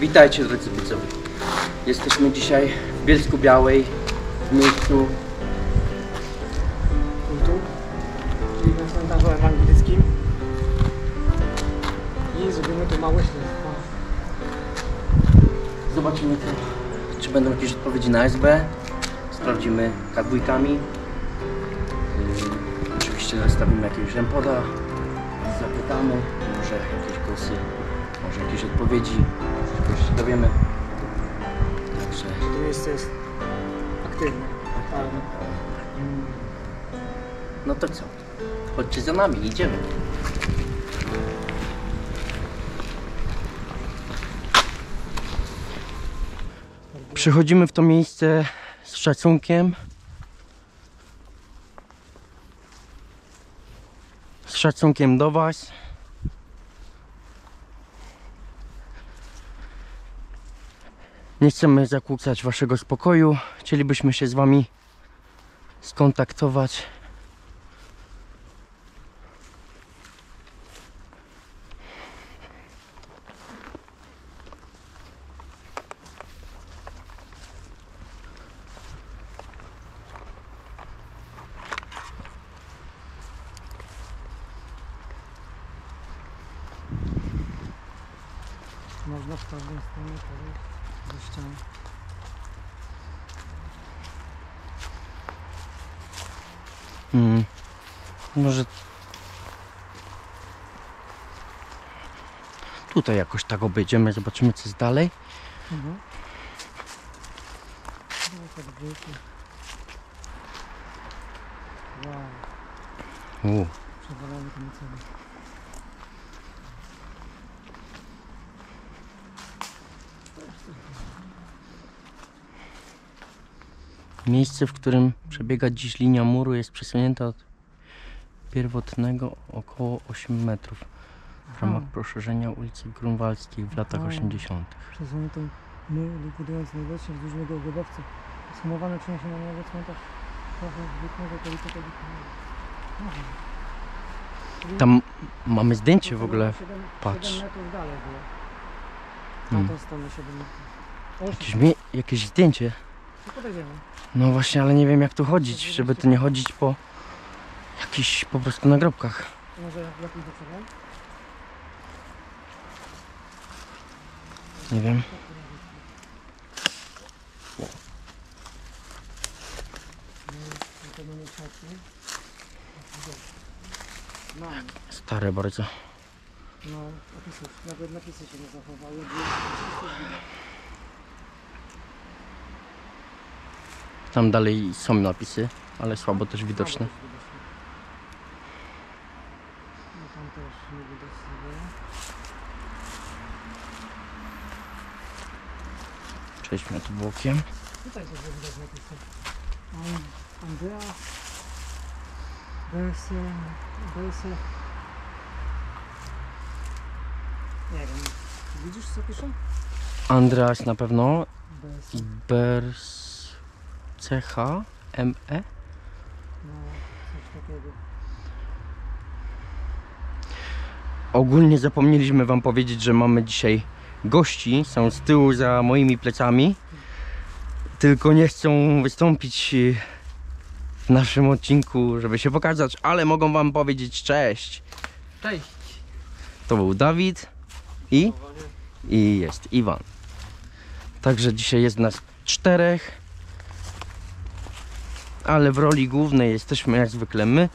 Witajcie drodzy widzowie. Jesteśmy dzisiaj w Bielsku Białej, w miejscu kultu, czyli na cmentarzu ewangelickim. I zrobimy tu małe śledztwo. Zobaczymy, czy będą jakieś odpowiedzi na SB. Sprawdzimy kadłubikami. Oczywiście zostawimy jakiegoś Rempoda. Zapytamy, może jakieś głosy, może jakieś odpowiedzi, może coś się dowiemy. Także to miejsce jest aktywne. No to co? Chodźcie za nami, idziemy. Przychodzimy w to miejsce z szacunkiem. Z szacunkiem do was. Nie chcemy zakłócać waszego spokoju. Chcielibyśmy się z wami skontaktować. Można w każdym stanie do ściany. Może tutaj jakoś tak obejdziemy, zobaczymy co jest dalej. Wow. Przewalamy to na celu. Miejsce, w którym przebiega dziś linia muru, jest przesunięta od pierwotnego około 8 metrów w ramach poszerzenia ulicy Grunwalskiej w latach 80. Przesunięto mur, likwidując najbliższych z różnego ogrodowca. Sumowane przeniesienie na nowy cmentarz wieku. Tam mamy zdjęcie w ogóle. Patrz. 7 metrów dalej było. Na tą stronę 7 metrów. Jakieś zdjęcie. No właśnie, ale nie wiem jak tu chodzić, żeby tu nie chodzić po jakichś po prostu nagrobkach. Może lepiej do czego? Nie wiem. Stare bardzo. No, nawet napisy się nie zachowały. Tam dalej są napisy, ale słabo też widoczne. No tam też nie widać sobie. Przejdźmy tu bokiem. Tutaj też widać napisy. Andreas, Belse. Nie wiem. Widzisz co pisze? Andreas na pewno. Bers. CHME? No, coś takiego. Ogólnie zapomnieliśmy wam powiedzieć, że mamy dzisiaj gości. Są z tyłu za moimi plecami. Tylko nie chcą wystąpić w naszym odcinku, żeby się pokazać, ale mogą wam powiedzieć cześć. Cześć. To był Dawid i jest Iwan. Także dzisiaj jest nas czterech. Ale w roli głównej jesteśmy jak zwykle my.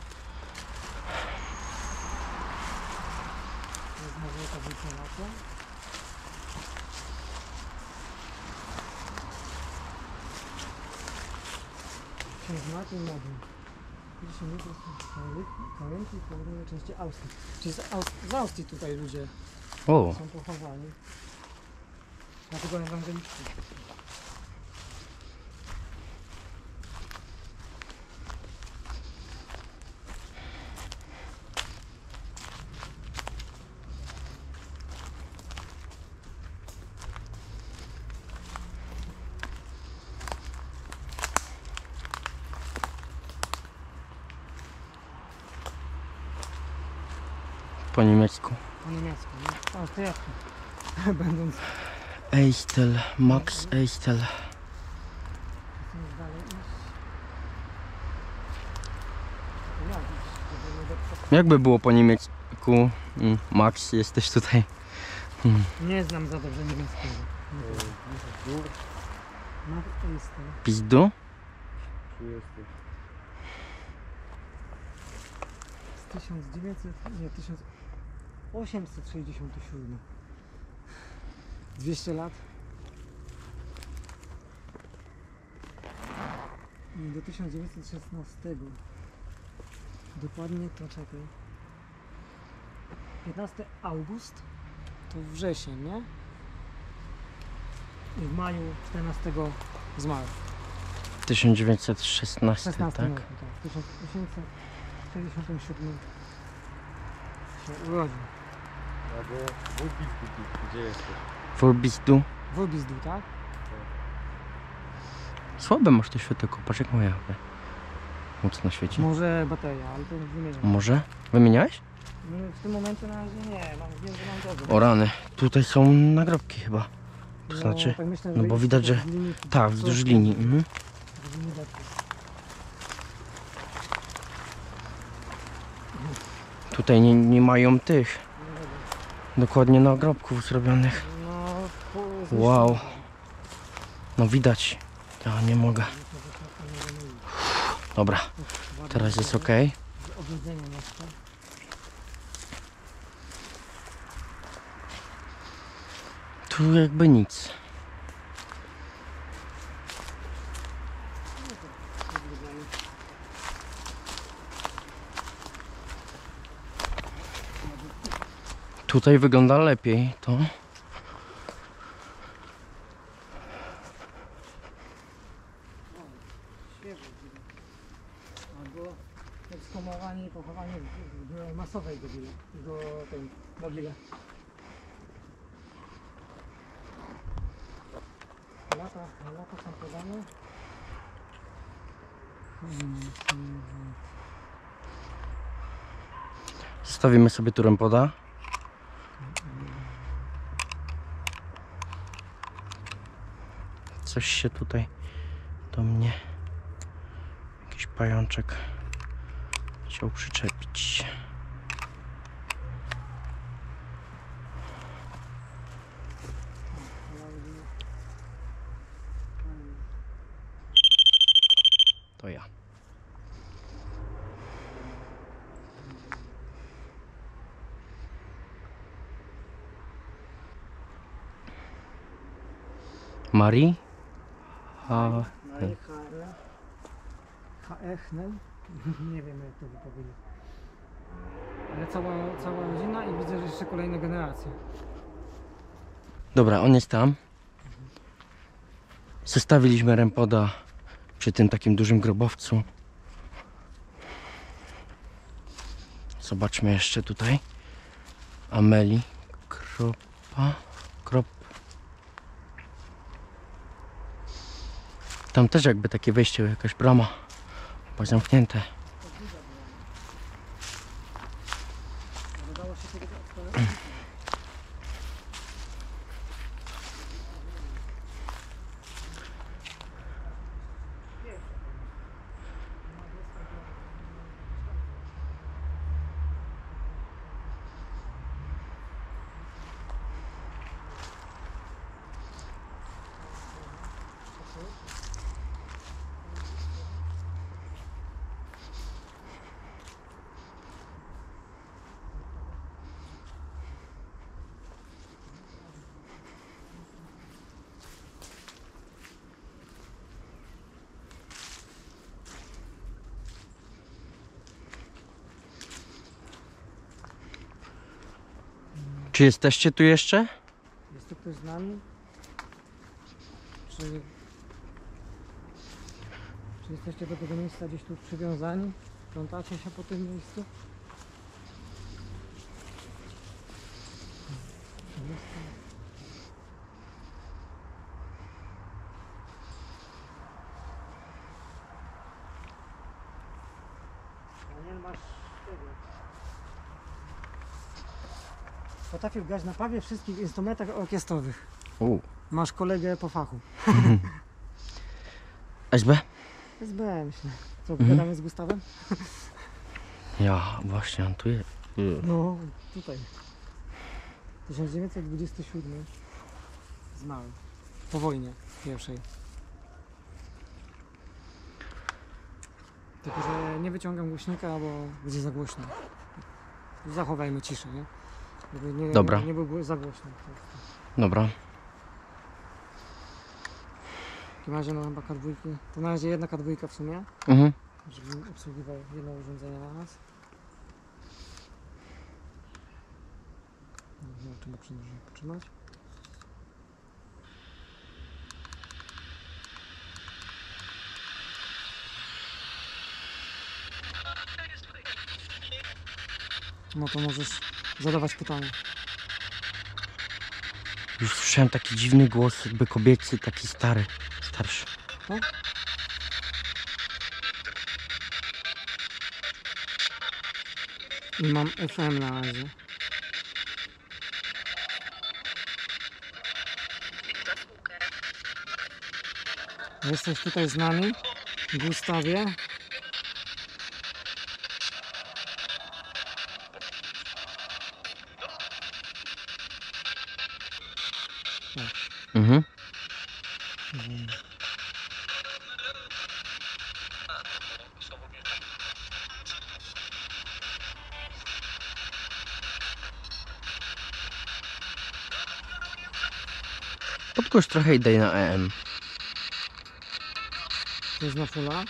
Czy z Austrii tutaj ludzie są pochowani? Dlatego ewangeliczki. Po niemiecku. Po niemiecku, nie? Będąc Echtel, Max Echtel. Jakby było po niemiecku? Max, jesteś tutaj. Nie znam za dobrze niemieckiego. Max Echtel. Pizdu? Tu jesteś. Z 1867. 200 lat. Do 1916. Dokładnie to czekaj. 15 august to wrzesień, nie? I w maju 14 zmarł. 1916, tak? Roku, tak. W 1867 się urodził. Gdzie jesteś? Worbizdu, tak? Słabe masz to światełko, patrz jak moja. Mocno świeci. Może bateria, ale to wymieniam. Może? Wymieniałeś? W tym momencie na razie nie, wiem, że mam dobrze. O rany, tutaj są nagrobki chyba. To no, znaczy, tak myślę, no bo widać, że... Tak, wzdłuż linii. Mhm. Tutaj nie mają tych dokładnie nagrobków zrobionych. Wow. No widać. Ja nie mogę. Dobra, teraz jest ok. Tu jakby nic. Tutaj wygląda lepiej to. Lata są podane. Zostawimy sobie tu Rempoda. Coś się tutaj do mnie. Jakiś pajączek chciał przyczepić. Marie? Echtel. Nie wiem jak to wypowiedzieć. Ale cała rodzina i widzę, że jeszcze kolejne generacje. Dobra, on jest tam. Zostawiliśmy Rempoda przy tym takim dużym grobowcu. Zobaczmy jeszcze tutaj. Ameli. Krop. Tam też jakby takie wejście, jakaś brama, chyba zamknięte. Czy jesteście tu jeszcze? Jest tu ktoś z nami? Czy jesteście do tego miejsca gdzieś tu przywiązani? Plątacie się po tym miejscu? Potrafił grać na prawie wszystkich instrumentach orkiestrowych. Masz kolegę po fachu. SB? SB, myślę. Co, gadamy z Gustawem? Ja, właśnie, on tu jest. No, tutaj. 1927 z małym. Po wojnie pierwszej. Tylko, że nie wyciągam głośnika, bo będzie za głośno. Zachowajmy ciszę, nie? Żeby nie, dobra. Nie był za głośno. Dobra. W takim razie no chyba kadwójki, to na razie jedna kadwójka w sumie, żeby obsługiwał jedno urządzenie na nas. Zobaczymy, czy możemy potrzymać. No to możesz zadawać pytanie. Już słyszałem taki dziwny głos, jakby kobiecy, taki stary. Starszy. No? I mam FM na razie. Jesteś tutaj z nami, Gustawie? Podkuś trochę i daj na EM. To jest na fula?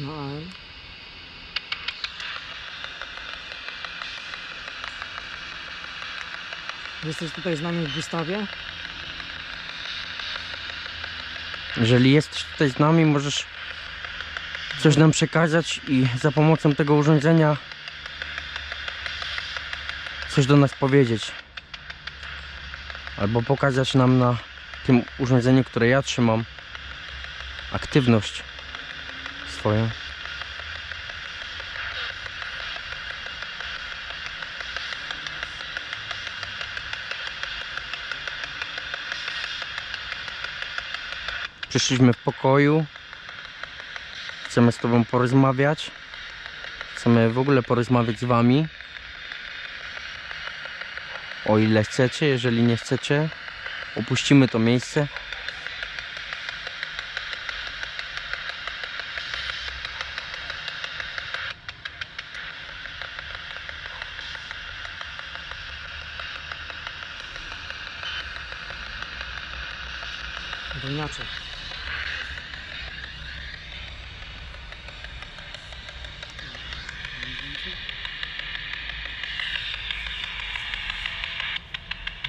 Na EM. Jesteś tutaj z nami w Gustawie? Jeżeli jesteś tutaj z nami, możesz coś nam przekazać i za pomocą tego urządzenia coś do nas powiedzieć. Albo pokazać nam na tym urządzeniu, które ja trzymam, aktywność swoją. Przyszliśmy w pokoju. Chcemy z tobą porozmawiać. Chcemy w ogóle porozmawiać z wami. O ile chcecie, jeżeli nie chcecie, opuścimy to miejsce. To inaczej.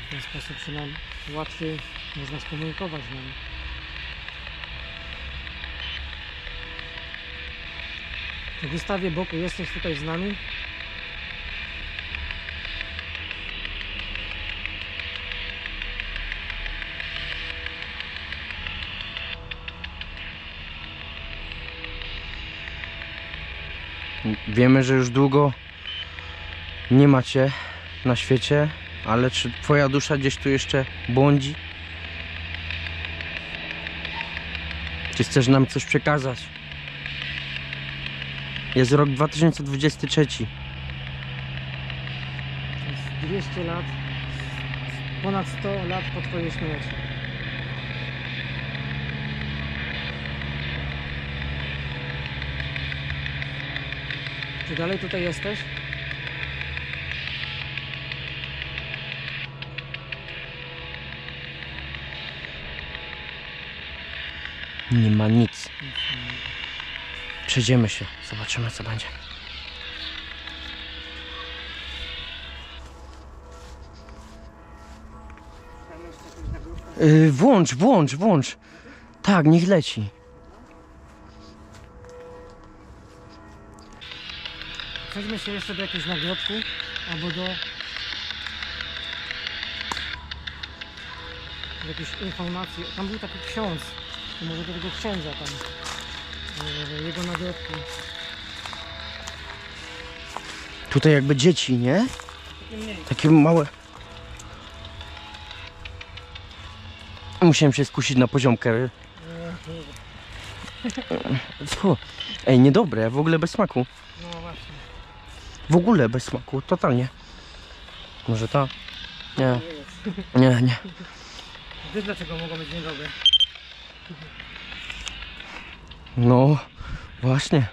W ten sposób się nam łatwiej można skomunikować z nami. W Gustawie Boku, jesteś tutaj z nami? Wiemy, że już długo nie macie na świecie, ale czy twoja dusza gdzieś tu jeszcze błądzi? Czy chcesz nam coś przekazać? Jest rok 2023. To jest 200 lat, ponad 100 lat po twojej śmierci. Czy dalej tutaj jesteś? Nie ma nic. Przejdziemy się, zobaczymy co będzie. Włącz. Tak, niech leci. Przejdźmy się jeszcze do jakiejś nagrodki, albo do jakiejś informacji. Tam był taki ksiądz. Może do tego księdza tam, jego nagrobki. Tutaj jakby dzieci, nie? Takie małe. Musiałem się skusić na poziomkę. Fuh. Ej, niedobre, w ogóle bez smaku. No właśnie. W ogóle bez smaku, totalnie. Może ta? Nie. Nie, nie. Wiesz dlaczego mogą być niedobre? No, właśnie.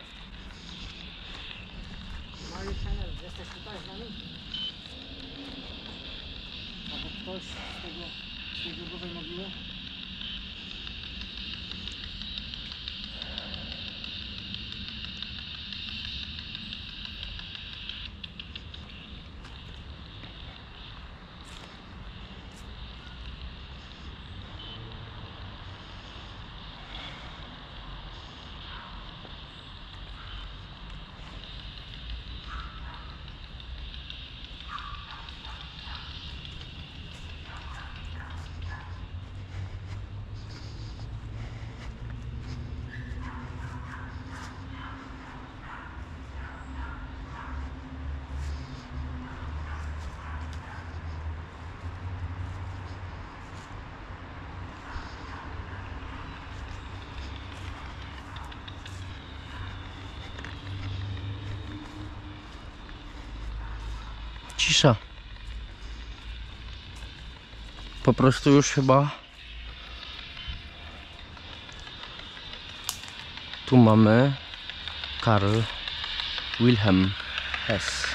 Cisza. Po prostu już chyba. Tu mamy Karl Wilhelm Hess.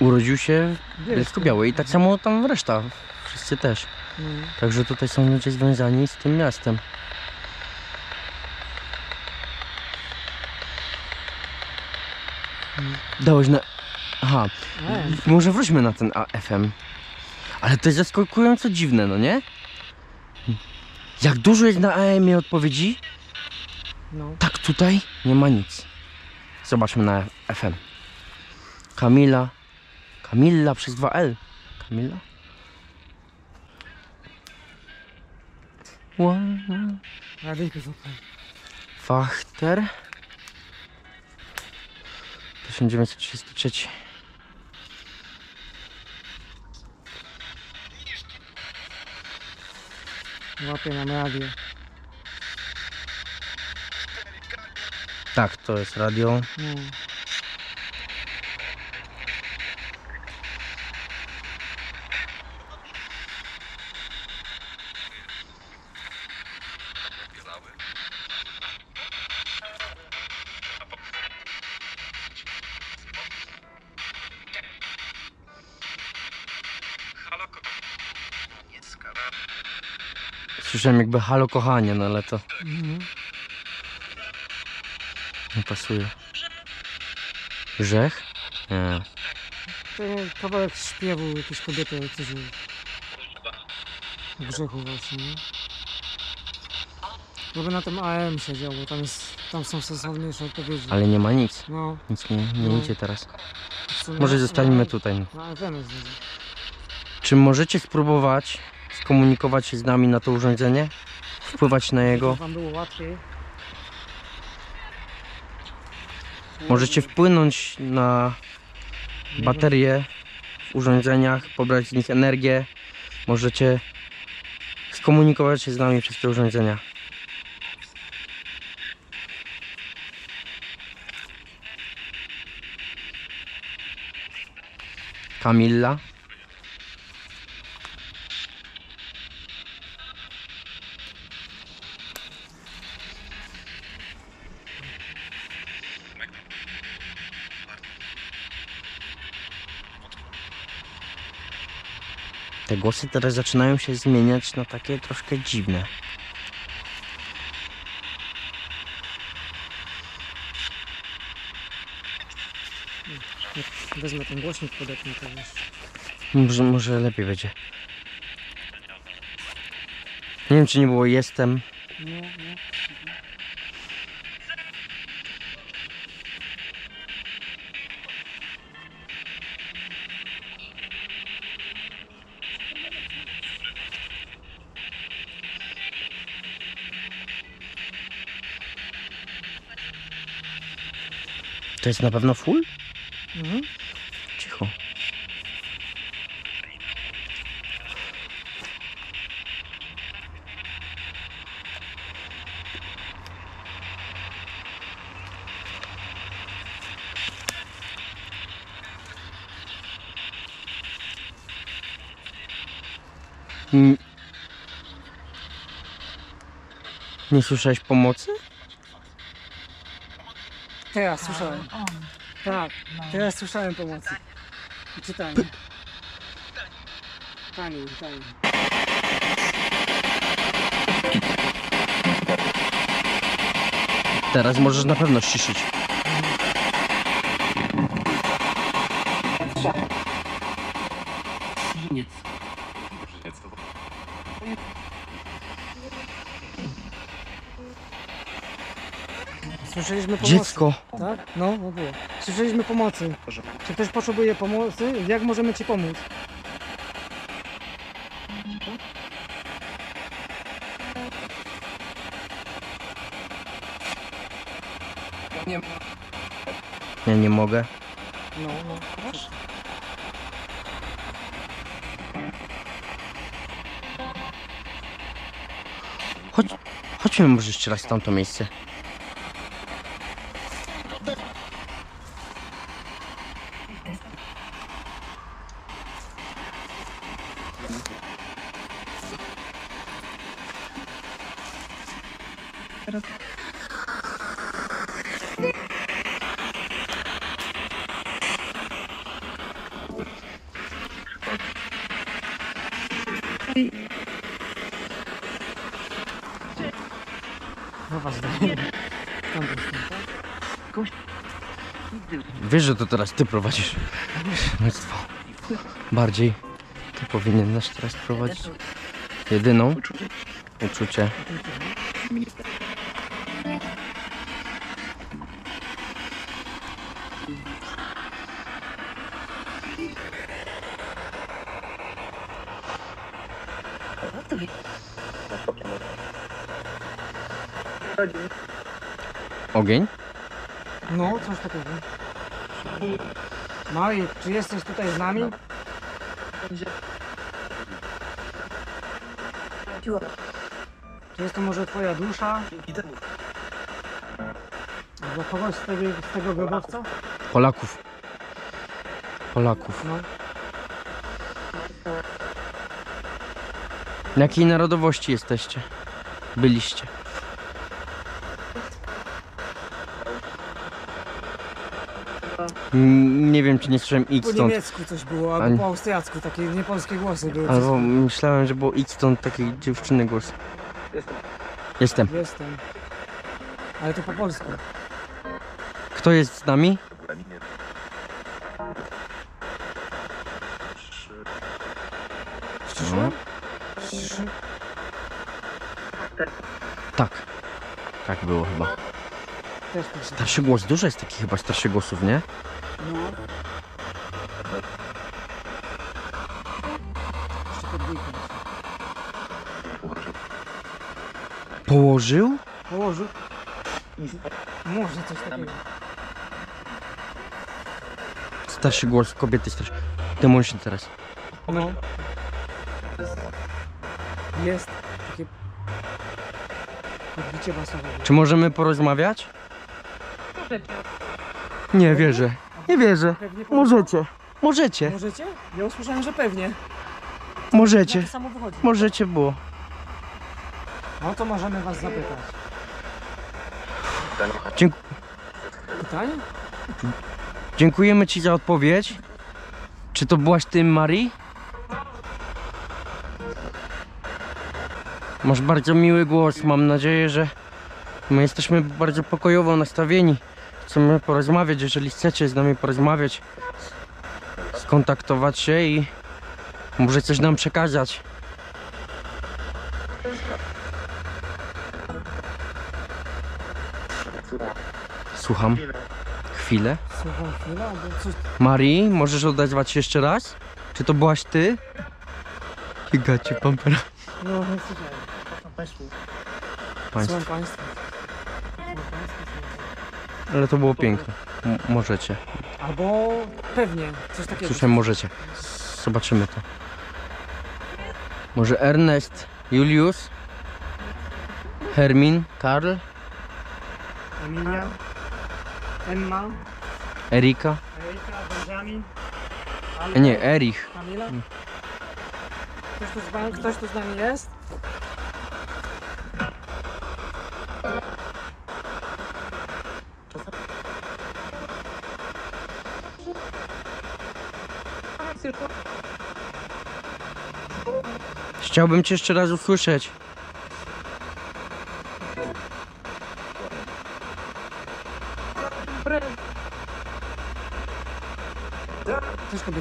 Urodził się w Bielsku Białej i tak samo tam reszta. Wszyscy też. Także tutaj są ludzie związani z tym miastem. Dałeś na... Aha, może wróćmy na ten AFM. Ale to jest zaskakująco dziwne, no nie? Jak dużo jest na AM-ie odpowiedzi? No. Tak, tutaj nie ma nic. Zobaczmy na FM. Kamila. Kamilla przez 2L. Kamila? Fachter. 1933. Łapie nam radio. Tak, to jest radio. Słyszałem jakby halo kochanie, no ale to nie pasuje. Grzech? Nie. Kawałek śpiewu jakiejś kobiety, coś o grzechu właśnie, nie? Bo na tym AM siedział, bo tam, jest, tam są sensowniejsze odpowiedzi. Ale nie ma nic. No. Nic nie idzie teraz. Może zostańmy tutaj. No, czy możecie spróbować komunikować się z nami na to urządzenie, wpływać na jego... Możecie wpłynąć na baterie w urządzeniach, pobrać z nich energię. Możecie skomunikować się z nami przez te urządzenia. Kamila. Te głosy teraz zaczynają się zmieniać na takie troszkę dziwne. Wezmę ten głośnik podobnie to jest. Może lepiej będzie. Nie wiem czy nie było jestem. Nie. To jest na pewno full? Mhm. Cicho. Nie słyszałeś pomocy? Ja słyszałem. Tak, ja słyszałem pomocy. I czytanie. Tanie. Teraz możesz na pewno ściszyć. Słyszeliśmy pomocy. Dziecko. Tak? No było. Słyszeliśmy pomocy. Czy ktoś potrzebuje pomocy? Jak możemy ci pomóc? Ja nie mogę. No, proszę. Chodźmy może jeszcze raz w tamto miejsce. Wiesz, że to teraz ty prowadzisz. Bardziej. Ty powinien nas teraz prowadzić. Jedyną uczucie. Ogień? No, coś takiego. Marie, czy jesteś tutaj z nami? Czy jest to może twoja dusza? Dla kogoś z tego grobowca? Polaków. No. Jakiej narodowości jesteście? Byliście? Nie wiem, czy nie słyszałem X stąd. Po niemiecku coś było, albo po austriacku, takie niepolskie głosy były. Albo myślałem, że było X stąd, takiej dziewczyny głos. Jestem. Ale to po polsku. Kto jest z nami? Szczerze? Tak było chyba. Starszy głos, dużo jest takich chyba starszych głosów, nie? No. Położył? Położył? Może coś takiego. Starszy głos kobiety, starszy. Demolition teraz. No. Jest takie podbicie basowe. Czy możemy porozmawiać? Nie wierzę. Możecie? Ja usłyszałem, że pewnie. Możecie było. No to możemy was zapytać. Pytanie? Dziękujemy ci za odpowiedź. Czy to byłaś ty, Marie? Masz bardzo miły głos. Mam nadzieję, że my jesteśmy bardzo pokojowo nastawieni. Chcemy porozmawiać, jeżeli chcecie z nami porozmawiać, skontaktować się i może coś nam przekazać. Słucham. Chwilę. Marii, możesz odezwać się jeszcze raz? Czy to byłaś ty? Gigacie pampera. No, słucham państwa. Ale to było piękne. Możecie. Albo pewnie, coś takiego. Słyszę, możecie. Zobaczymy to. Może Ernest, Julius, Hermin, Karl, Emilia, Emma, Erika, Benjamin, Adolf, nie, Erich, Kamila. Ktoś tu z nami jest? Chciałbym cię jeszcze raz usłyszeć.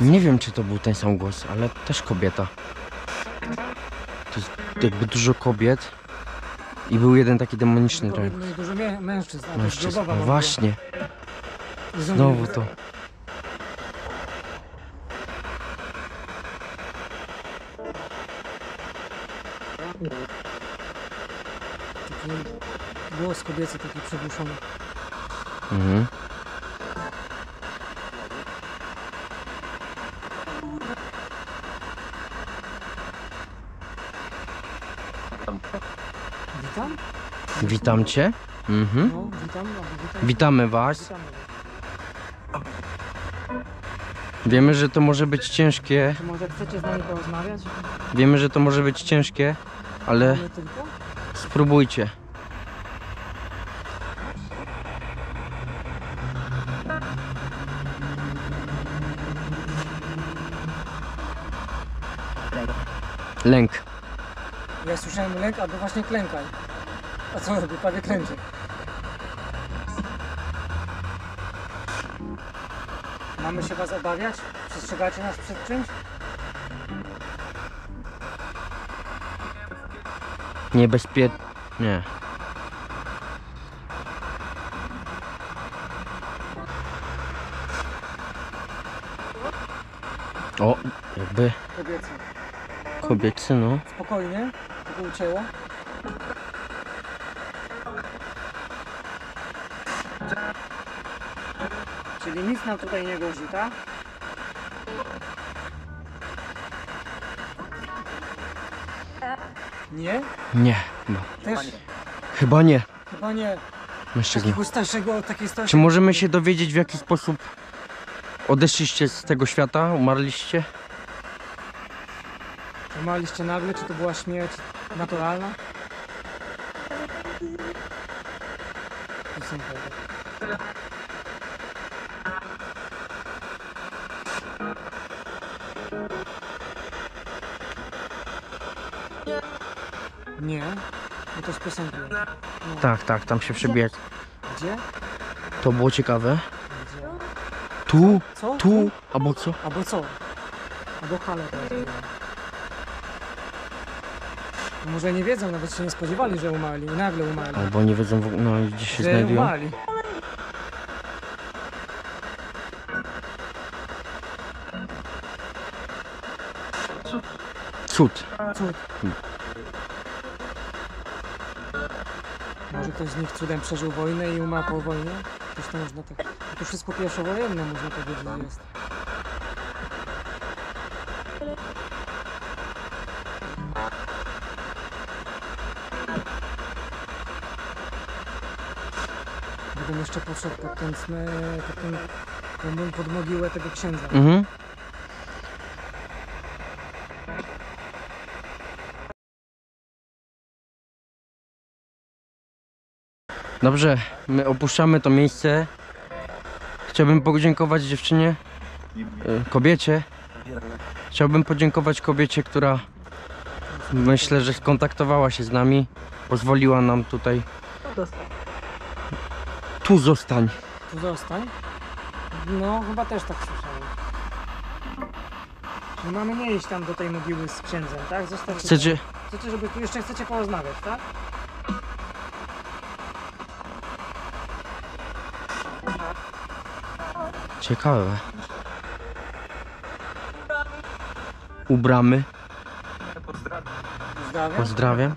Nie wiem, czy to był ten sam głos, ale też kobieta. To jest jakby dużo kobiet i był jeden taki demoniczny kobiet, no i dużo mężczyzn. No właśnie. Znowu to. Głos kobiecy taki przegłuszony. Mhm. Witam. Witam cię. Mhm. No, witamy was. Wiemy, że to może być ciężkie. Czy może chcecie z nami porozmawiać? Wiemy, że to może być ciężkie, ale spróbujcie. Lęk. Ja słyszałem lęk, albo właśnie klękaj. A co robi? Prawie klęczy. Mamy się was obawiać? Przestrzegacie nas przed czymś? Nie. O, jakby... Kobiecy, no. Spokojnie, to ucięło. Czyli nic nam tutaj nie grozi, tak? Nie? Nie, chyba. Też? Chyba nie. Chyba nie. Takiego starszego, takiej starszej... Czy możemy się dowiedzieć, w jaki sposób odeszliście z tego świata, umarliście? Umarliście nagle, czy to była śmierć naturalna? Nie, bo to z piosenki. No. Tak, tam się przebija. Gdzie? To było ciekawe. Gdzie? Tu, co? Tu, albo co? Albo co? Albo kale. Może nie wiedzą, nawet się nie spodziewali, że umarli i nagle umarli. Albo nie wiedzą, no i gdzieś się znajdują. Umarli. Cud. Może ktoś z nich cudem przeżył wojnę i umarł po wojnie? To można tak... To wszystko pierwszowojenne, można powiedzieć, że jest. Gdybym jeszcze poszedł pod mogiłę tego księdza. Mhm. Dobrze, my opuszczamy to miejsce. Chciałbym podziękować dziewczynie, kobiecie. Chciałbym podziękować kobiecie, która myślę, że skontaktowała się z nami. Pozwoliła nam tutaj. Tu zostań. Tu zostań? No, chyba też tak słyszałem. No, mamy nie iść tam do tej mogiły z księdzem, tak? Zostań. Chcecie, żeby tu jeszcze chcecie porozmawiać, tak? Ciekawe. U bramy. Pozdrawiam.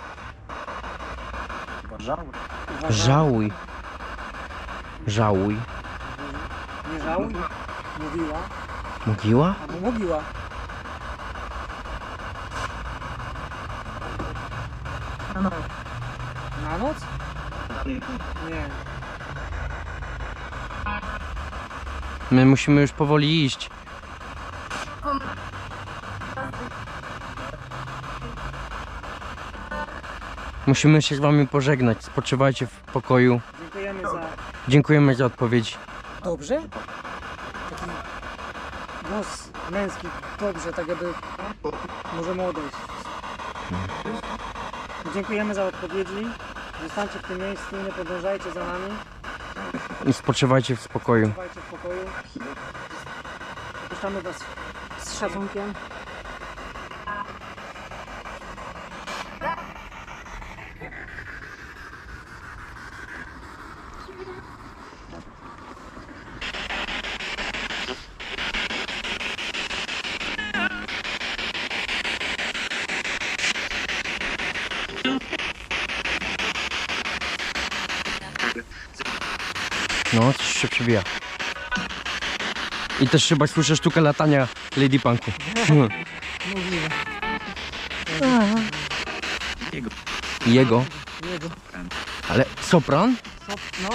Żałuj. Nie żałuj. Mówiła. Mówiła? Albo mówiła. Na noc. Na noc? Nie. My musimy już powoli iść. Musimy się z wami pożegnać. Spoczywajcie w pokoju. Dziękujemy za odpowiedź. Dobrze? Taki głos męski. Dobrze, tak jakby możemy odejść. Dziękujemy za odpowiedzi. Zostańcie w tym miejscu, nie podążajcie za nami. I spoczywajcie w spokoju. Spoczywajcie w pokoju. Puszczamy was z szacunkiem. No, coś się przebija. I też chyba słyszę sztukę latania Lady Punku. Mówimy. Jego. Ale sopran? No.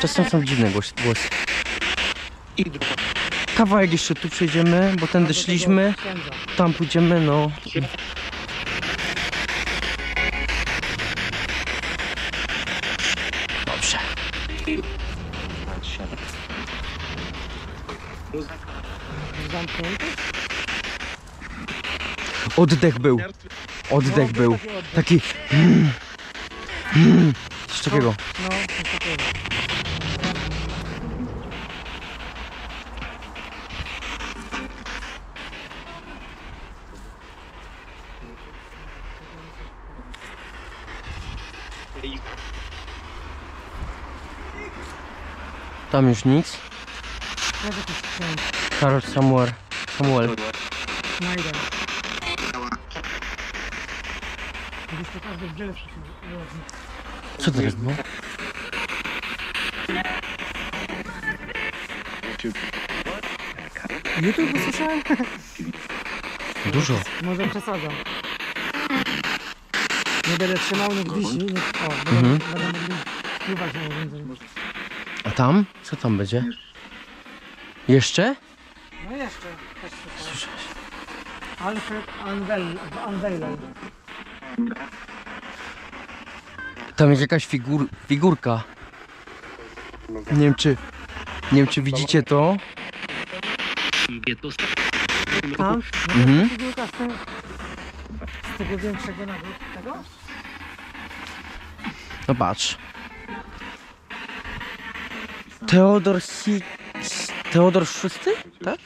Czasem są dziwne głosy. Kawałek jeszcze tu przejdziemy, bo tędy szliśmy. Tam pójdziemy, no. Oddech był. Taki... Coś takiego. Tam już nic. Karol Samuel. Co to jest? No? YouTube usłyszałem? Dużo. Może przesadzam. Nie będę trzymał, nie wisi. O, będę mogli wpływać na urządzenie. A tam? Co tam będzie? Jeszcze? No jeszcze. Słyszałeś. Alfred Anweiler. Tam jest jakaś figurka. Nie wiem czy widzicie to. Tam? Figurka z tego większego tego? No patrz. Teodor VI? Tak?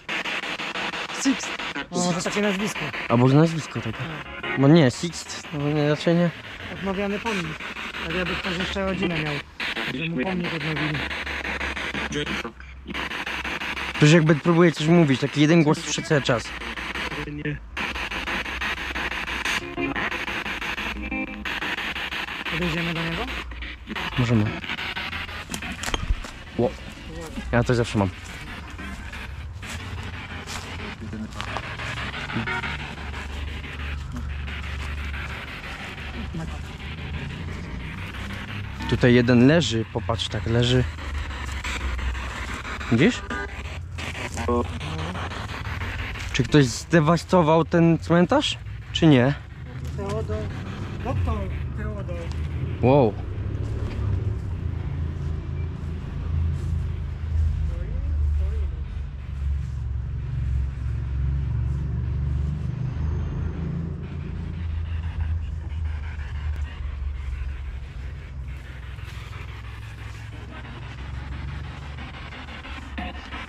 Sixt. No, to takie nazwisko. Albo nazwisko takie. Bo nie, Sixt, no nie, raczej nie. Odmawiany pomnik. Tak jakby ktoś jeszcze rodzinę miał. Żeby mu pomnik odmówili. Przecież jakby próbuje coś mówić, taki jeden głos przy cały czas. Podejdziemy do niego? Możemy. Ło. Ja to zawsze mam. Tutaj jeden leży, popatrz, tak leży. Widzisz? Czy ktoś zdewastował ten cmentarz? Czy nie? Teodor. Wow.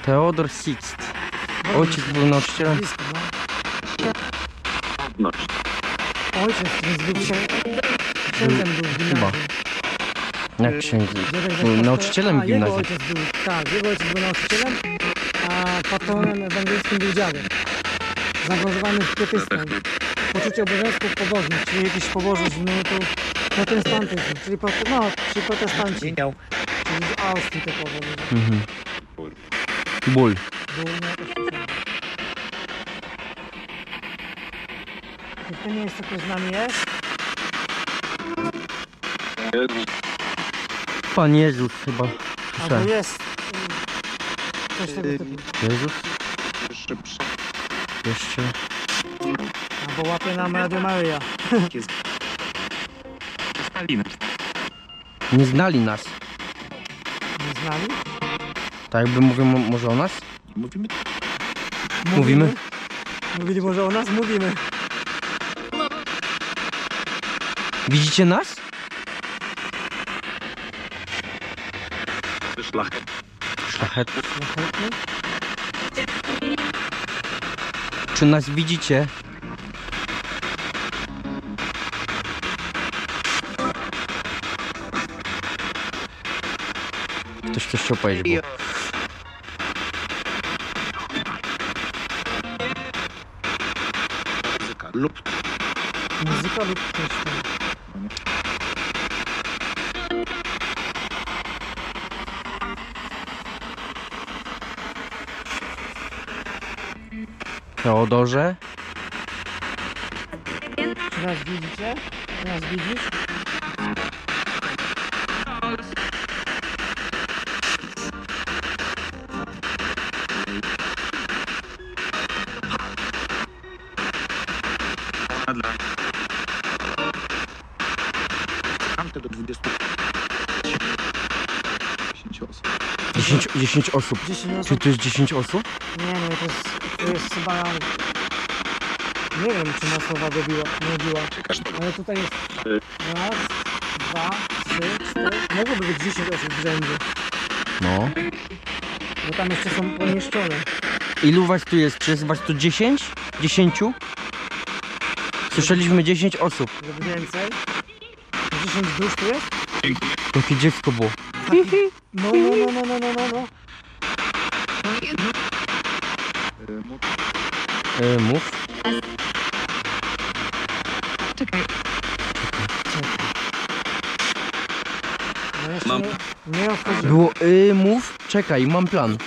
Teodor Sixt. Ojciec był nauczycielem. Ojciec był księdzem chyba. Jak księdzi? Był nauczycielem gimnazjum. Tak, jego ojciec był nauczycielem, a patronem ewangelickim był dziadek. Zaangażowany w pietyzm. Poczucie obowiązków pobożnych, czyli jakiś pobożność, no to protestantyzm, czyli protestanci. Czyli z Austrii to powiem. Ból. To nie jest, co tu z nami jest. Pan Jezus chyba. A to jest. Coś tego typu. Jezus? Jeszcze. A bo łapie nam Radio Maria. Nie znali nas. Nie znali? Tak jakby mówią może o nas? Mówimy? Mówili może o nas? Mówimy. Widzicie nas? Szlachetny. Szlachetny? Czy nas widzicie? Ktoś coś chciał powiedzieć, bo... Muzyka lub coś. Teodorze? Czy nas widzicie? Czy nas widzisz? Tamte do 20. 10 osób. 10 osób. Czy to jest 10 osób? Nie, no to jest... To jest chyba... Nie wiem, czy na słowa dobiła. Ale tutaj jest... Raz, dwa, trzy, cztery... Mogłoby być 10 osób w rzędzie. No. Bo tam jeszcze są pomieszczone. Ilu was tu jest? Czy jest was tu 10? 10? Słyszeliśmy 10 osób. Żeby więcej? 10 dusz tu jest? Jakie dziecko było. Taki... No. Mów. Czekaj. Mam. Było mów. Czekaj, mam plan.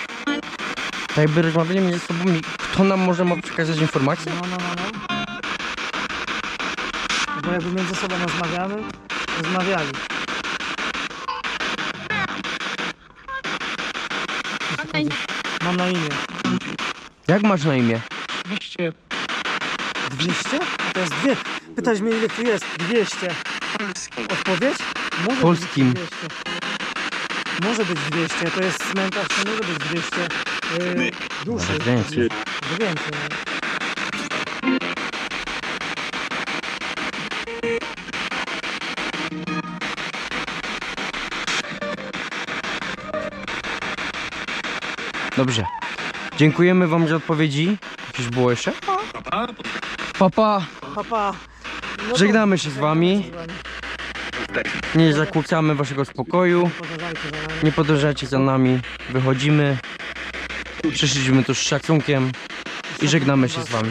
Tak jakby rozmawialiśmy ze sobą, kto nam może ma przekazać informacje? No. Bo jakby między sobą rozmawiali. Mam na imię. Jak masz na imię? 200. 200? To jest 2. Pytałeś mnie, ile tu jest. 200. Odpowiedź? Może polskim. Być 200. Może być 200. To jest cmentarz, to może być 200. Duszy. Więcej. Dobrze. Dziękujemy wam za odpowiedzi. Jakieś było jeszcze? Papa. Żegnamy się z wami. Nie zakłócamy waszego spokoju. Nie podążajcie za nami. Wychodzimy. Przyszliśmy tu z szacunkiem. I żegnamy się z wami.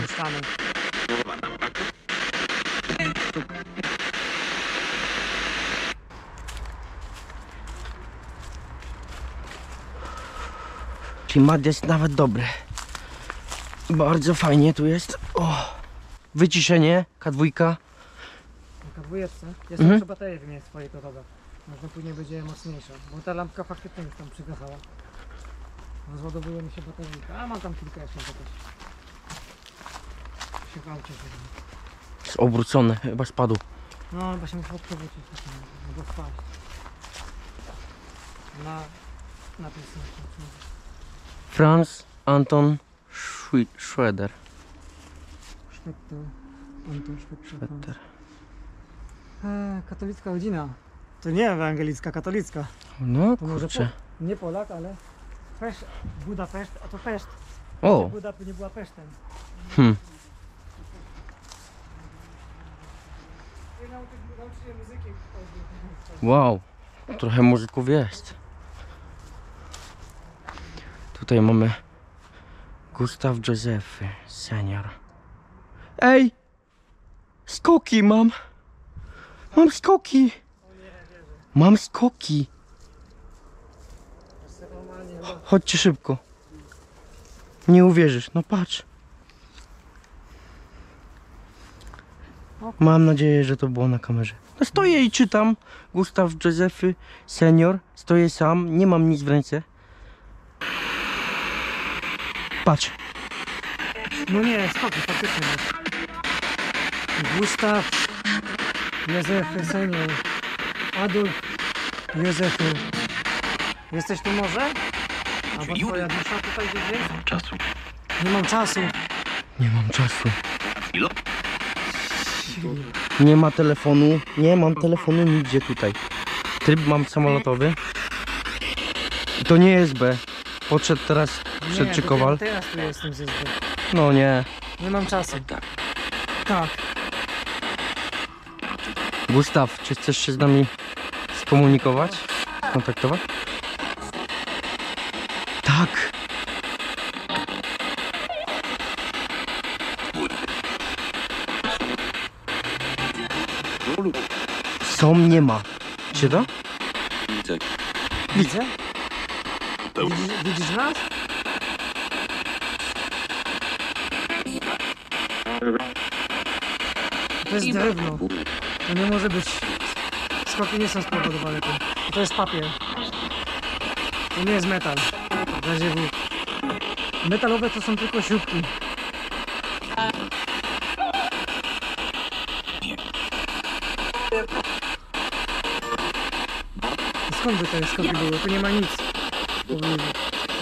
Klimat jest nawet dobry. Bardzo fajnie tu jest. O. Wyciszenie, K2. Na K2 jest jeszcze baterie wymienię swoje gotowe. Może później będzie mocniejsza, bo ta lampka faktycznie już tam przykazała. Rozładowuje mi się baterijka, a mam tam kilka jeszcze też. Jest obrócony, chyba spadł. No chyba się muszę odwrócić, albo wpaść. Na tej stronie. Franz Anton Schweder. Anton Schwyter. Katolicka rodzina. To nie ewangelicka, katolicka. No to może nie Polak, ale Peszt, Budapeszt, a to Peszt. O. Buda nie była Pesztem. Nauczyli muzyki. Wow, trochę muzyków jest. Tutaj mamy Gustaw Josefy Senior. Ej! Skoki mam! Mam skoki! Mam skoki! Chodźcie szybko. Nie uwierzysz, no patrz. Mam nadzieję, że to było na kamerze. No stoję i czytam. Gustaw Josefy Senior. Stoję sam, nie mam nic w ręce. Patrz. No nie, spokój, faktycznie. Gustaw Josefy Senior. Adolf Josefy. Jesteś tu może? A twoja dusza tutaj gdzieś? Nie mam czasu. Nie mam czasu. Nie mam czasu. Nie ma telefonu. Nie mam telefonu nigdzie tutaj. Tryb mam samolotowy. I to nie jest B. Podszedł teraz Przedczy Kowal. Teraz tu jestem z SB. No nie. Nie mam czasu. Tak. Tak. Gustaw, czy chcesz się z nami skomunikować? Kontaktować? Tak. Są, nie ma. Czy to? Widzę. Widzę? Widzisz nas? To jest drewno. To nie może być. Skoki nie są spowodowane tym. To jest papier. To nie jest metal. W razie był. Metalowe to są tylko śrubki. Skąd by te skoki były? Tu nie ma nic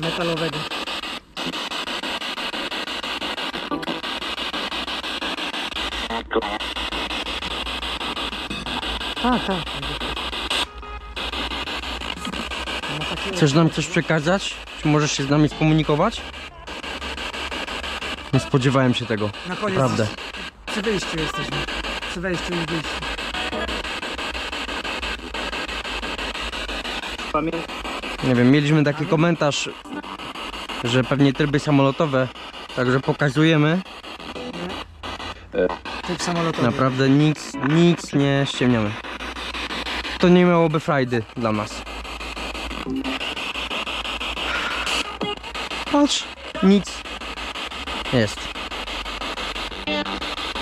metalowego. A, tak. Chcesz nam coś przekazać? Czy możesz się z nami skomunikować? Nie spodziewałem się tego. Na koniec. Naprawdę. Przy wyjściu jesteśmy. Przy wejściu i wyjściu. Nie wiem, mieliśmy taki komentarz, że pewnie tryby samolotowe, także pokazujemy. Tryb samolotowy. Naprawdę nic nie ściemniamy. To nie miałoby frajdy dla nas. Patrz, nic. Jest.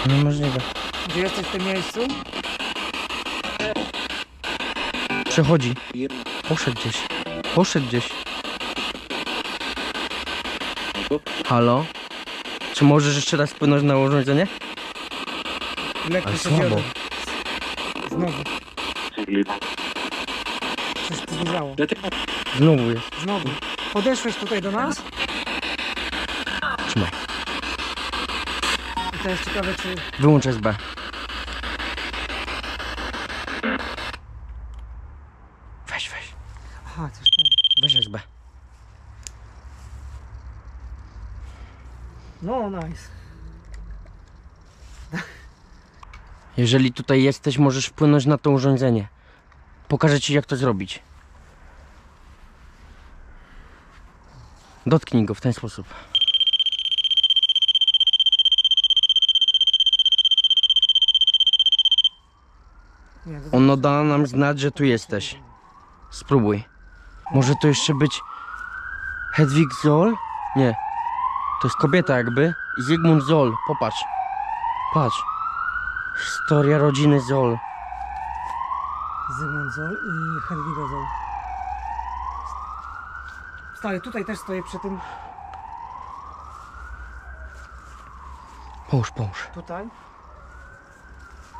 Niemożliwe. Gdzie jesteś w tym miejscu? Przechodzi. Poszedł gdzieś. Poszedł gdzieś. Halo? Czy możesz jeszcze raz wpłynąć na urządzenie? Ale słabo. Znowu. Coś tu zdało. Znowu jest. Znowu. Podeszłeś tutaj do nas? Trzymaj. I to jest ciekawe, czy... Wyłącz SB. No, nice. Jeżeli tutaj jesteś, możesz wpłynąć na to urządzenie. Pokażę ci, jak to zrobić. Dotknij go w ten sposób. Ono da nam znać, że tu jesteś. Spróbuj. Może to jeszcze być Hedwig Zoll? Nie. To jest kobieta jakby. I Zygmunt Zoll. Popatrz. Patrz. Historia rodziny Zoll. Zygmunt Zoll i Hedwiga Zoll. Stary, tutaj też stoję przy tym. Połóż, połóż. Tutaj.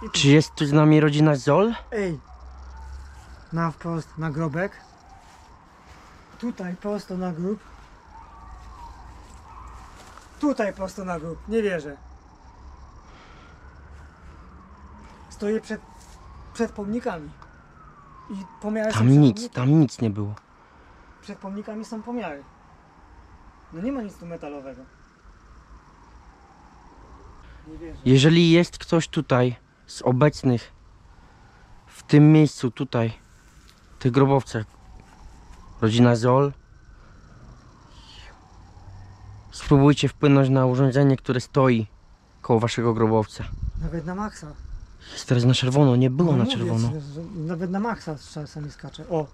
I tu. Czy jest tu z nami rodzina Zoll? Ej. Na wprost, na grobek. Tutaj prosto na grób. Tutaj prosto na grób, nie wierzę. Stoję przed pomnikami. I pomiary tam nic, pomniki. Tam nic nie było. Przed pomnikami są pomiary. No nie ma nic tu metalowego. Nie wierzę. Jeżeli jest ktoś tutaj z obecnych w tym miejscu tutaj, w tych grobowcach, rodzina Zoll, spróbujcie wpłynąć na urządzenie, które stoi koło waszego grobowca. Nawet na maksa. Jest teraz na czerwono, nie było no na czerwono. Nawet na maksa z czasami skacze. O!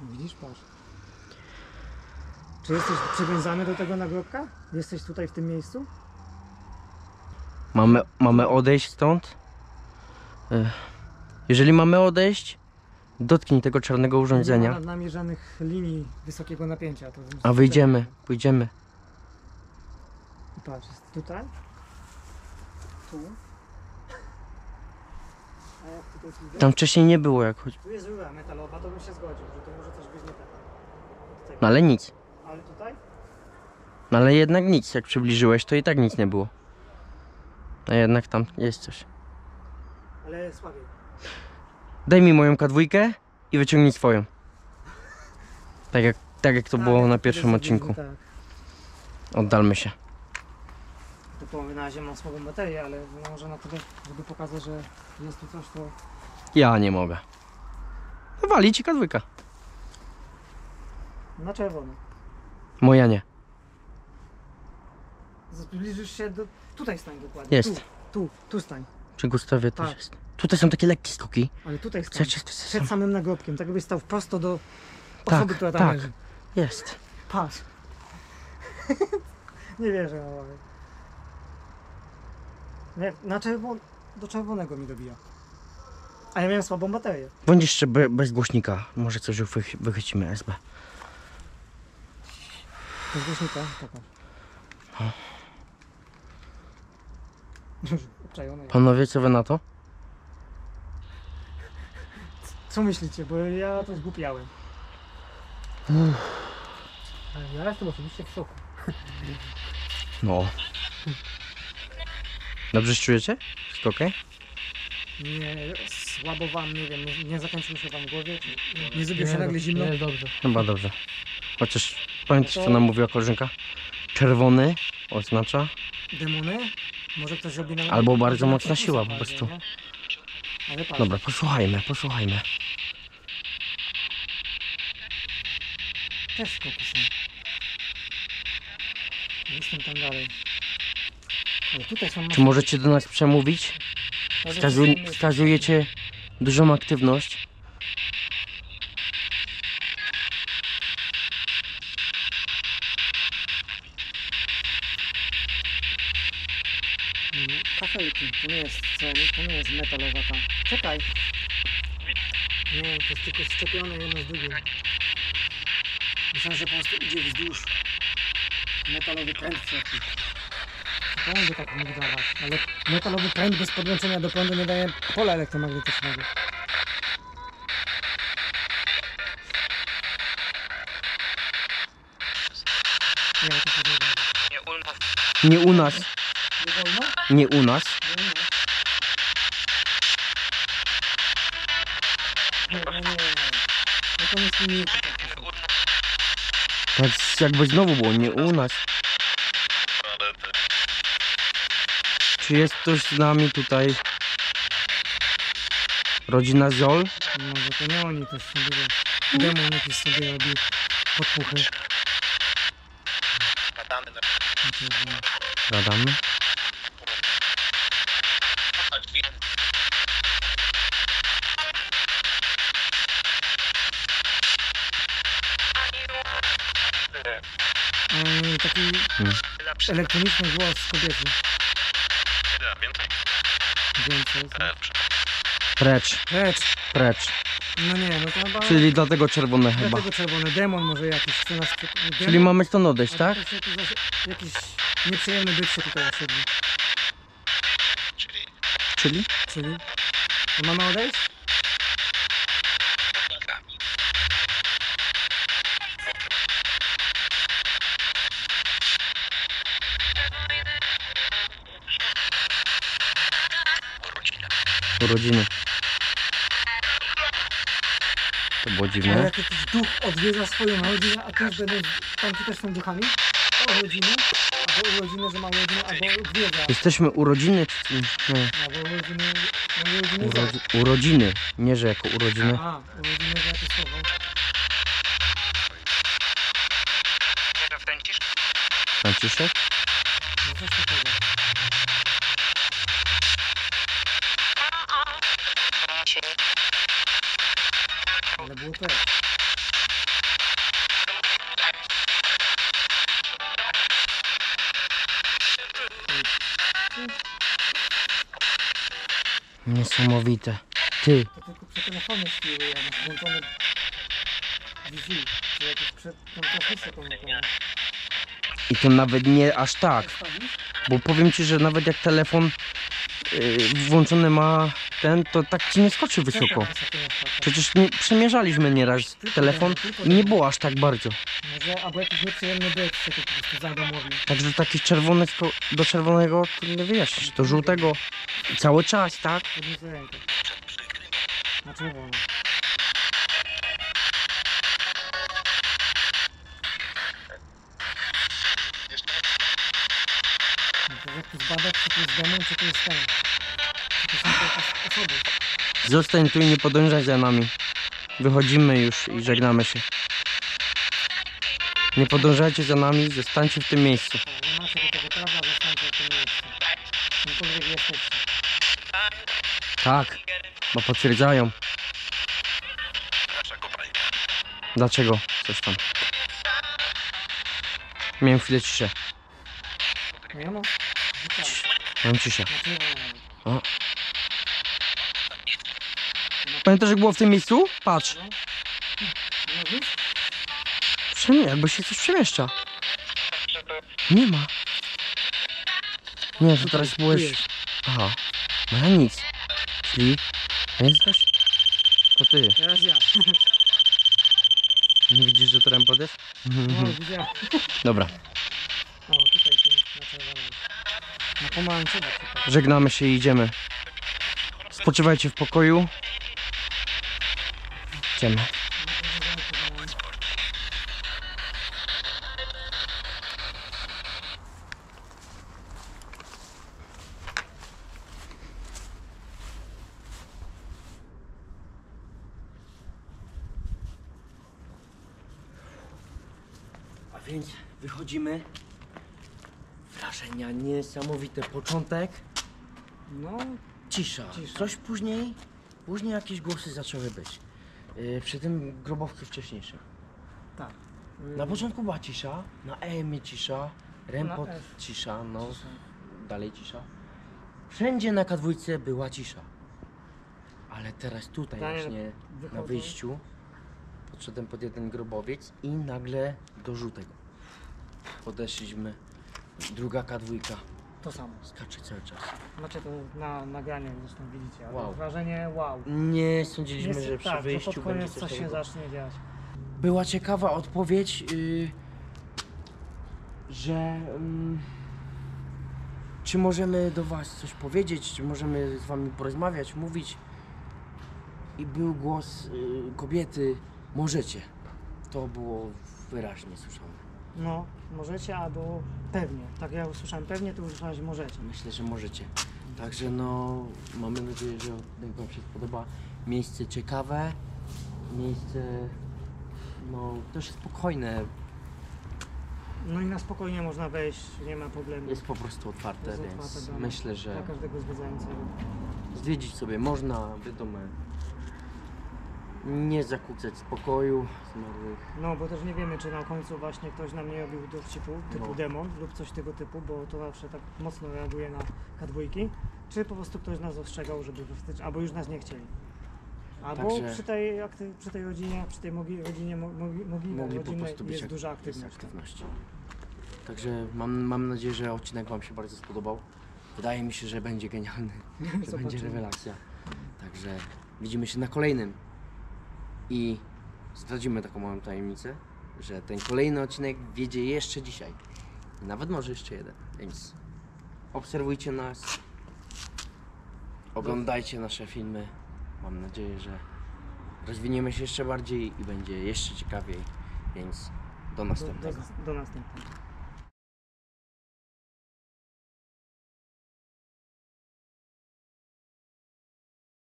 Widzisz, patrz. Czy jesteś przywiązany do tego nagrobka? Jesteś tutaj w tym miejscu? Mamy odejść stąd? Jeżeli mamy odejść, dotknij tego czarnego urządzenia. Nie ma namierzonych linii wysokiego napięcia. To a wyjdziemy, tutaj. Pójdziemy. Patrz, jest tutaj. Tu. A jak tutaj widzę? Tam wcześniej nie było jak chodzi. Tu jest rura metalowa, to bym się zgodził, że to może coś być nie tak. No ale nic. Ale tutaj? No ale jednak nic, jak przybliżyłeś, to i tak nic nie było. A jednak tam jest coś. Ale słabiej. Daj mi moją K2 i wyciągnij swoją. Tak jak to było na pierwszym odcinku. Oddalmy się. To powiem, na razie mam słabą baterię, ale może na tyle, żeby pokazać, że jest tu coś, to... Ja nie mogę. Wali ci K2. Na czerwono. Moja nie. Zbliżysz się do... Tutaj stań dokładnie. Jest. Tu stań. Czy Gustawie też jest? Tutaj są takie lekkie skoki. Ale tutaj stań. Przed samym nagrobkiem. Tak jakbyś stał prosto do osoby, która tam leży. Jest. Patrz. Nie wierzę, ale... Na czerwono, do czerwonego mi dobija. A ja miałem słabą baterię. Bądź jeszcze bez głośnika. Może coś już wychycimy SB. Bez głośnika? Taka. No. Panowie, co wy na to? Co myślicie? Bo ja to zgłupiałem. Ja jestem oczywiście w szoku. No. Dobrze się czujecie? Wszystko okej? Nie, słabo wam, nie wiem, nie zakończyło się wam w głowie? Nie zrobiło się nagle zimno? Nie, dobrze. Chyba dobrze. Chociaż pamiętasz, co nam mówiła koleżanka? Czerwony oznacza... Demony? Może ktoś robi nam... Albo bardzo mocna siła po prostu. Ale dobra, posłuchajmy. Też skoki są. Jestem tam dalej. Czy możecie do nas przemówić? Wskazujecie dużą aktywność. Kafelki, to nie jest metalowa ta. Czekaj. Nie, to jest tylko szczepione jedno z drugim. Myślę, że po prostu idzie wzdłuż metalowy prędce. To będzie tak migdawać, ale metalowy pręt bez podłączenia do prądu nie daje pola elektromagnetycznego. Nie u nas. Nie u nas. Nie. Tak jakby znowu było, nie u nas. Czy jest ktoś z nami tutaj? Rodzina Zoll? Może to nie oni też sobie demon jakiś sobie robi podpuchy. Gadamy? Taki elektroniczny głos kobiety. Precz. No nie, no to chyba... Czyli dlatego czerwone chyba. Dlatego czerwone, demon może jakiś. Demon. Czyli mamy stąd odejść, tak? Jakiś nieprzyjemny byt się tutaj osiedli. Czyli? Mamy odejść? Urodziny. To było dziwne. Ale jak jakiś duch odwiedza swoją rodzinę, a też będą tam też są duchami? Urodziny, że ma urodziny, albo odwiedza. Jesteśmy urodziny, czy nie? Albo urodziny. Nie, że jako urodziny. A, urodziny, że jako słowo. Franciszek? No coś takiego. Ale było to. Niesamowite. Ty. To tylko przetelefony śpiły, ja włączone wizji, czy jakieś przetelefony komunikowane. I to nawet nie aż tak. Bo powiem ci, że nawet jak telefon włączony ma ten, to tak ci nie skoczy wysoko. Przecież przemierzaliśmy nieraz telefon i nie było aż tak bardzo. Może albo jakiś nieprzyjemny byt się po prostu zadomowił. Także taki czerwony do czerwonego to nie wyjaśnisz, do żółtego cały czas, tak? Na czerwono. Zbadać, czy to jest demon, czy to jest ten. Czy to są jakieś osoby. Zostań tu i nie podążaj za nami. Wychodzimy już i żegnamy się. Nie podążajcie za nami, zostańcie w tym miejscu. Nie macie tego prawa, zostańcie w tym miejscu. Kimkolwiek jesteście. Tak, bo potwierdzają. Dlaczego? Coś tam. Miałem chwilę ciszę. Miano? Mam ciszę. O. Pamiętasz, jak było w tym miejscu? Patrz. Jakby się coś przemieszcza. Nie ma. Nie, że teraz byłeś... Aha. No ja nic. Czyli... Jesteś? To ty. Teraz ja. Nie widzisz, że to Rempoda jest? No, widziałem. Dobra. O, tutaj na pomarańczowe. Żegnamy się i idziemy. Spoczywajcie w pokoju. Idziemy. A więc wychodzimy. Wrażenia niesamowite. Początek, no cisza. Coś później jakieś głosy zaczęły być. Przy tym grobówki wcześniejsze. Tak. Na początku była cisza, na Emie cisza, Rempot cisza, no cisza. Dalej cisza. Wszędzie na K2 była cisza. Ale teraz tutaj właśnie wychodzę. Na wyjściu podszedłem pod jeden grobowiec i nagle do żółtego podeszliśmy. Druga K2. To samo. Skacze cały czas. Znaczy to na nagraniu zresztą widzicie, ale wow. Wrażenie wow. Nie sądziliśmy, że przy wyjściu pod koniec będzie coś się zacznie dziać. Była ciekawa odpowiedź, że czy możemy do was coś powiedzieć, czy możemy z wami porozmawiać, mówić. I był głos kobiety, możecie. To było wyraźnie słyszane. No, możecie albo pewnie, tak jak usłyszałem pewnie, to usłyszałeś możecie. Myślę, że możecie. Także no, mamy nadzieję, że wam się spodoba. Miejsce ciekawe, miejsce no też spokojne. No i na spokojnie można wejść, nie ma problemu. Jest po prostu otwarte, więc myślę, że dla każdego zwiedzającego. Zwiedzić sobie można, wiadomo. Nie zakłócać spokoju zmarłych. No, bo też nie wiemy, czy na końcu właśnie ktoś nam nie robił dowcipu typu demon lub coś tego typu, bo to zawsze tak mocno reaguje na K2, czy po prostu ktoś nas ostrzegał, żeby wstać, albo już nas nie chcieli. Albo także... przy tej rodzinie, przy tej rodzinie mogli jest duża aktywność. Także mam nadzieję, że odcinek wam się bardzo spodobał. Wydaje mi się, że będzie genialny, że będzie rewelacja. Także widzimy się na kolejnym. I zdradzimy taką małą tajemnicę, że ten kolejny odcinek wiedzie jeszcze dzisiaj. Nawet może jeszcze jeden. Więc obserwujcie nas, oglądajcie nasze filmy. Mam nadzieję, że rozwiniemy się jeszcze bardziej i będzie jeszcze ciekawiej. Więc do następnego. Do następnego.